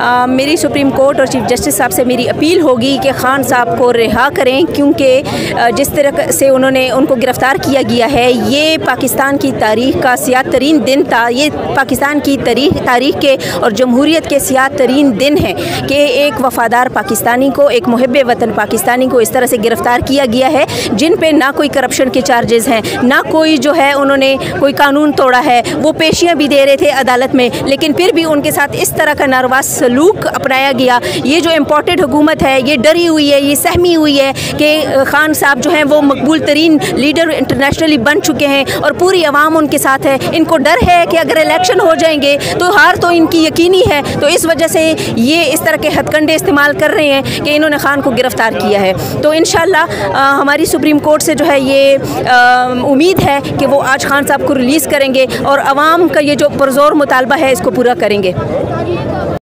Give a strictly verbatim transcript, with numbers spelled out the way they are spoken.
आ, मेरी supreme court और chief justice साहब से मेरी अपील होगी कि खान साहब को रिहा करें, क्योंकि जिस तरह से उन्होंने उनको गिरफ़्तार किया गया है ये पाकिस्तान की तारीख का सियाह तरीन दिन था। ये पाकिस्तान की तारीख तारीख के और जमहूरियत के सियाह तरीन दिन है कि एक वफ़ादार पाकिस्तानी को, एक मुहिब वतन पाकिस्तानी को इस तरह से गिरफ़्तार किया गया है, जिन पे ना कोई करप्शन के चार्जेस हैं, ना कोई जो है उन्होंने कोई कानून तोड़ा है। वो पेशियां भी दे रहे थे अदालत में, लेकिन फिर भी उनके साथ इस तरह का नारवा सलूक अपनाया गया। ये जो इम्पोर्टेड हुकूमत है ये डरी हुई है, ये सहमी हुई है कि खान साहब जो हैं वो मकबूल तरीन लीडर इंटरनेशनली बन चुके हैं और पूरी आवाम उनके साथ है। इनको डर है कि अगर इलेक्शन हो जाएंगे तो हार तो इनकी यकीनी है, तो इस वजह से ये इस तरह के हथकंडे इस्तेमाल कर रहे हैं कि इन्होंने खान को गिरफ़्तार किया है। तो इंशाल्लाह हमारी सुप्रीम कोर्ट से जो है ये उम्मीद है कि वो आज खान साहब को रिलीज़ करेंगे और आवाम का ये जो पुरजोर मुतालबा है इसको पूरा करेंगे।